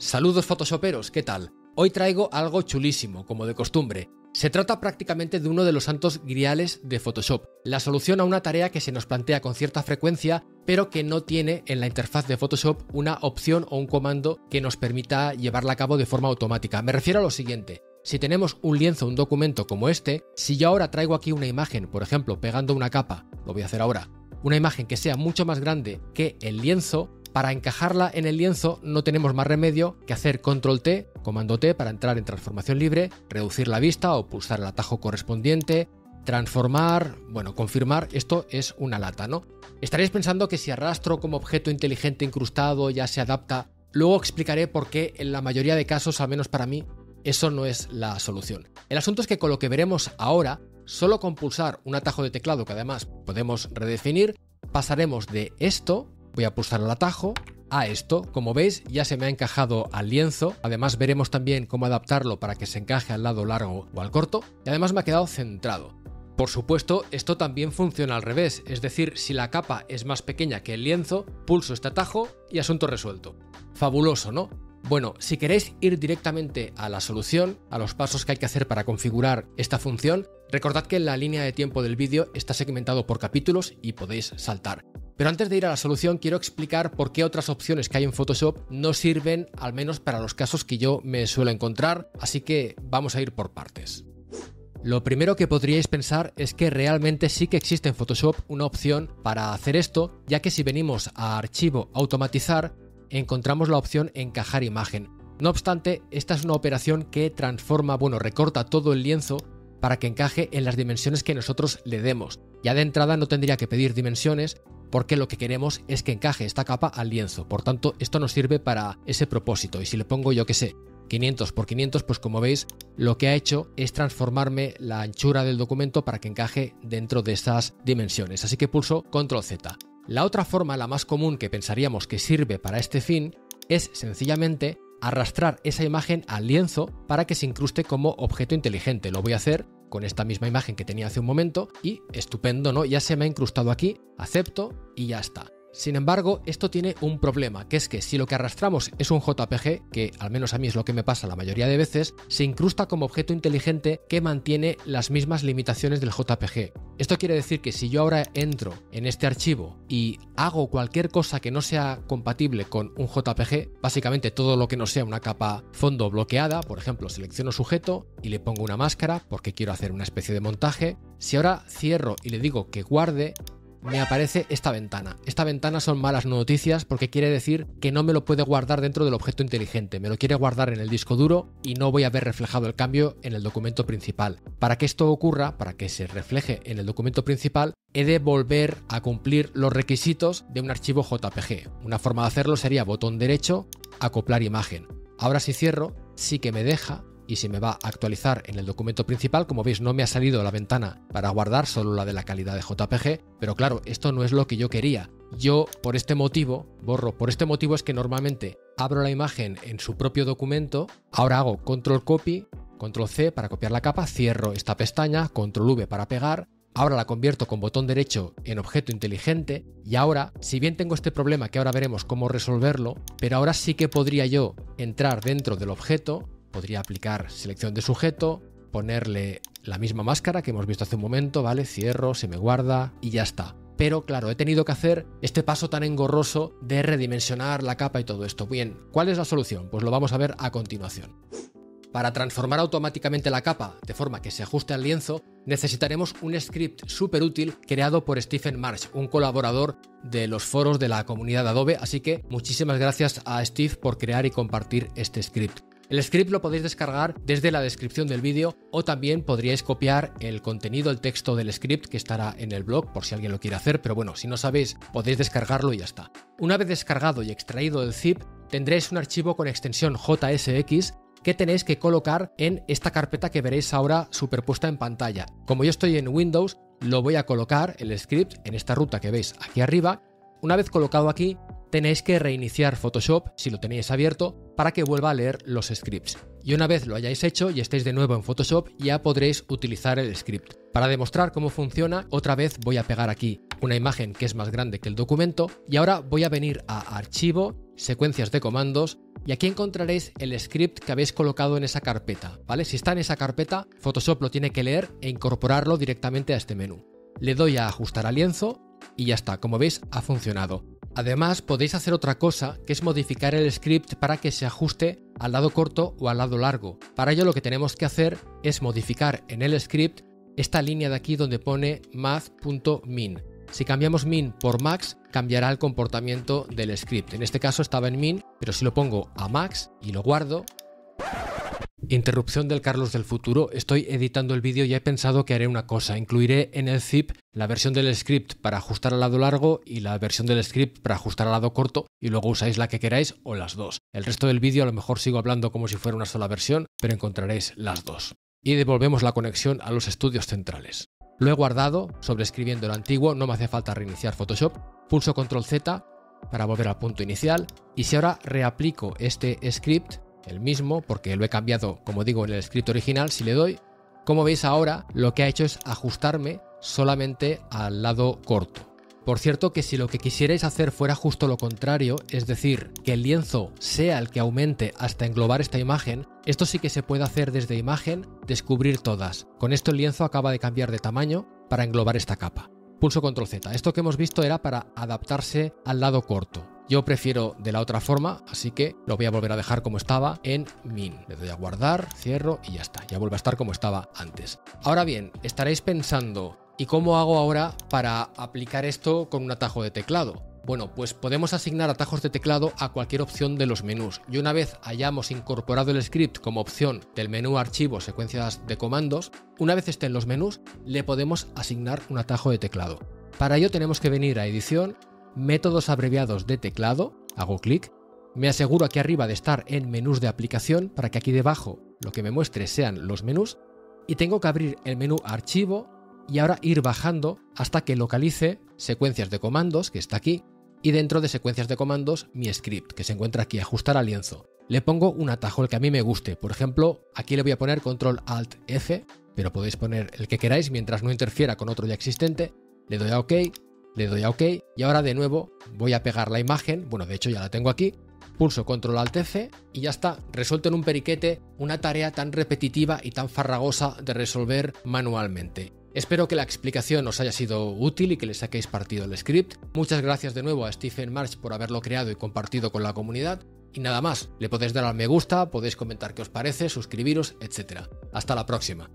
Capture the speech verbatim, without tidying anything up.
Saludos photoshoperos, ¿qué tal? Hoy traigo algo chulísimo, como de costumbre. Se trata prácticamente de uno de los santos griales de Photoshop, la solución a una tarea que se nos plantea con cierta frecuencia, pero que no tiene en la interfaz de Photoshop una opción o un comando que nos permita llevarla a cabo de forma automática. Me refiero a lo siguiente. Si tenemos un lienzo, un documento como este, si yo ahora traigo aquí una imagen, por ejemplo, pegando una capa, lo voy a hacer ahora, una imagen que sea mucho más grande que el lienzo, para encajarla en el lienzo no tenemos más remedio que hacer control T, comando T para entrar en transformación libre, reducir la vista o pulsar el atajo correspondiente, transformar, bueno, confirmar, esto es una lata, ¿no? Estaréis pensando que si arrastro como objeto inteligente incrustado ya se adapta, luego explicaré por qué en la mayoría de casos, al menos para mí, eso no es la solución. El asunto es que con lo que veremos ahora, solo con pulsar un atajo de teclado que además podemos redefinir, pasaremos de esto, voy a pulsar el atajo, a esto. Como veis, ya se me ha encajado al lienzo. Además veremos también cómo adaptarlo para que se encaje al lado largo o al corto. Y además me ha quedado centrado. Por supuesto, esto también funciona al revés. Es decir, si la capa es más pequeña que el lienzo, pulso este atajo y asunto resuelto. Fabuloso, ¿no? Bueno, si queréis ir directamente a la solución, a los pasos que hay que hacer para configurar esta función, recordad que la línea de tiempo del vídeo está segmentado por capítulos y podéis saltar. Pero antes de ir a la solución quiero explicar por qué otras opciones que hay en Photoshop no sirven, al menos para los casos que yo me suelo encontrar, así que vamos a ir por partes. Lo primero que podríais pensar es que realmente sí que existe en Photoshop una opción para hacer esto, ya que si venimos a Archivo, Automatizar, encontramos la opción Encajar imagen. No obstante, esta es una operación que transforma, bueno, recorta todo el lienzo para que encaje en las dimensiones que nosotros le demos. Ya de entrada no tendría que pedir dimensiones, porque lo que queremos es que encaje esta capa al lienzo, por tanto esto nos sirve para ese propósito. Y si le pongo, yo que sé, quinientos por quinientos, pues como veis lo que ha hecho es transformarme la anchura del documento para que encaje dentro de esas dimensiones, así que pulso control Z. La otra forma, la más común que pensaríamos que sirve para este fin, es sencillamente arrastrar esa imagen al lienzo para que se incruste como objeto inteligente. Lo voy a hacer con esta misma imagen que tenía hace un momento y estupendo, ¿no? Ya se me ha incrustado aquí, acepto y ya está. Sin embargo, esto tiene un problema, que es que si lo que arrastramos es un J P G, que al menos a mí es lo que me pasa la mayoría de veces, se incrusta como objeto inteligente que mantiene las mismas limitaciones del J P G. Esto quiere decir que si yo ahora entro en este archivo y hago cualquier cosa que no sea compatible con un J P G, básicamente todo lo que no sea una capa fondo bloqueada, por ejemplo, selecciono sujeto y le pongo una máscara porque quiero hacer una especie de montaje, si ahora cierro y le digo que guarde, me aparece esta ventana. Esta ventana son malas noticias porque quiere decir que no me lo puede guardar dentro del objeto inteligente, me lo quiere guardar en el disco duro y no voy a ver reflejado el cambio en el documento principal. Para que esto ocurra, para que se refleje en el documento principal, he de volver a cumplir los requisitos de un archivo J P G. Una forma de hacerlo sería botón derecho, acoplar imagen. Ahora si cierro, sí que me deja, y se me va a actualizar en el documento principal. Como veis, no me ha salido la ventana para guardar, solo la de la calidad de J P G, pero claro, esto no es lo que yo quería. Yo por este motivo borro, por este motivo es que normalmente abro la imagen en su propio documento, ahora hago control copy, control C para copiar la capa, cierro esta pestaña, control V para pegar, ahora la convierto con botón derecho en objeto inteligente y ahora, si bien tengo este problema que ahora veremos cómo resolverlo, pero ahora sí que podría yo entrar dentro del objeto. Podría aplicar selección de sujeto, ponerle la misma máscara que hemos visto hace un momento, ¿vale? Cierro, se me guarda y ya está. Pero claro, he tenido que hacer este paso tan engorroso de redimensionar la capa y todo esto. Bien, ¿cuál es la solución? Pues lo vamos a ver a continuación. Para transformar automáticamente la capa de forma que se ajuste al lienzo, necesitaremos un script súper útil creado por Stephen Marsh, un colaborador de los foros de la comunidad de Adobe, así que muchísimas gracias a Steve por crear y compartir este script. El script lo podéis descargar desde la descripción del vídeo o también podríais copiar el contenido, el texto del script que estará en el blog por si alguien lo quiere hacer, pero bueno, si no sabéis podéis descargarlo y ya está. Una vez descargado y extraído el zip, tendréis un archivo con extensión J S X que tenéis que colocar en esta carpeta que veréis ahora superpuesta en pantalla. Como yo estoy en Windows, lo voy a colocar, el script, en esta ruta que veis aquí arriba. Una vez colocado aquí, tenéis que reiniciar Photoshop, si lo tenéis abierto, para que vuelva a leer los scripts. Y una vez lo hayáis hecho y estéis de nuevo en Photoshop, ya podréis utilizar el script. Para demostrar cómo funciona, otra vez voy a pegar aquí una imagen que es más grande que el documento y ahora voy a venir a Archivo, Secuencias de comandos, Y aquí encontraréis el script que habéis colocado en esa carpeta, ¿vale? Si está en esa carpeta, Photoshop lo tiene que leer e incorporarlo directamente a este menú. Le doy a ajustar a lienzo y ya está, como veis, ha funcionado. Además, podéis hacer otra cosa, que es modificar el script para que se ajuste al lado corto o al lado largo. Para ello lo que tenemos que hacer es modificar en el script esta línea de aquí donde pone math punto min. Si cambiamos min por max, cambiará el comportamiento del script. En este caso estaba en min, pero si lo pongo a max y lo guardo... Interrupción del Carlos del futuro. Estoy editando el vídeo y he pensado que haré una cosa. Incluiré en el zip la versión del script para ajustar al lado largo y la versión del script para ajustar al lado corto y luego usáis la que queráis o las dos. El resto del vídeo a lo mejor sigo hablando como si fuera una sola versión, pero encontraréis las dos. Y devolvemos la conexión a los estudios centrales. Lo he guardado, sobreescribiendo el antiguo, no me hace falta reiniciar Photoshop. Pulso control zeta para volver al punto inicial y si ahora reaplico este script, el mismo, porque lo he cambiado, como digo, en el script original, si le doy, como veis ahora, lo que ha hecho es ajustarme solamente al lado corto. Por cierto, que si lo que quisierais hacer fuera justo lo contrario, es decir, que el lienzo sea el que aumente hasta englobar esta imagen, esto sí que se puede hacer desde imagen, descubrir todas. Con esto el lienzo acaba de cambiar de tamaño para englobar esta capa. Pulso control zeta. Esto que hemos visto era para adaptarse al lado corto. Yo prefiero de la otra forma, así que lo voy a volver a dejar como estaba en min. Le doy a guardar, cierro y ya está. Ya vuelve a estar como estaba antes. Ahora bien, estaréis pensando, ¿y cómo hago ahora para aplicar esto con un atajo de teclado? Bueno, pues podemos asignar atajos de teclado a cualquier opción de los menús y una vez hayamos incorporado el script como opción del menú archivo secuencias de comandos, una vez esté en los menús, le podemos asignar un atajo de teclado. Para ello tenemos que venir a edición, métodos abreviados de teclado, hago clic, me aseguro aquí arriba de estar en menús de aplicación para que aquí debajo lo que me muestre sean los menús y tengo que abrir el menú archivo y ahora ir bajando hasta que localice secuencias de comandos, que está aquí, y dentro de secuencias de comandos mi script, que se encuentra aquí, ajustar a lienzo. Le pongo un atajo, el que a mí me guste, por ejemplo, aquí le voy a poner control alt efe, pero podéis poner el que queráis mientras no interfiera con otro ya existente, le doy a OK. Le doy a OK y ahora de nuevo voy a pegar la imagen, bueno de hecho ya la tengo aquí, pulso control alt efe y ya está, resuelto en un periquete una tarea tan repetitiva y tan farragosa de resolver manualmente. Espero que la explicación os haya sido útil y que le saquéis partido al script. Muchas gracias de nuevo a Stephen Marsh por haberlo creado y compartido con la comunidad. Y nada más, le podéis dar al me gusta, podéis comentar qué os parece, suscribiros, etcétera. Hasta la próxima.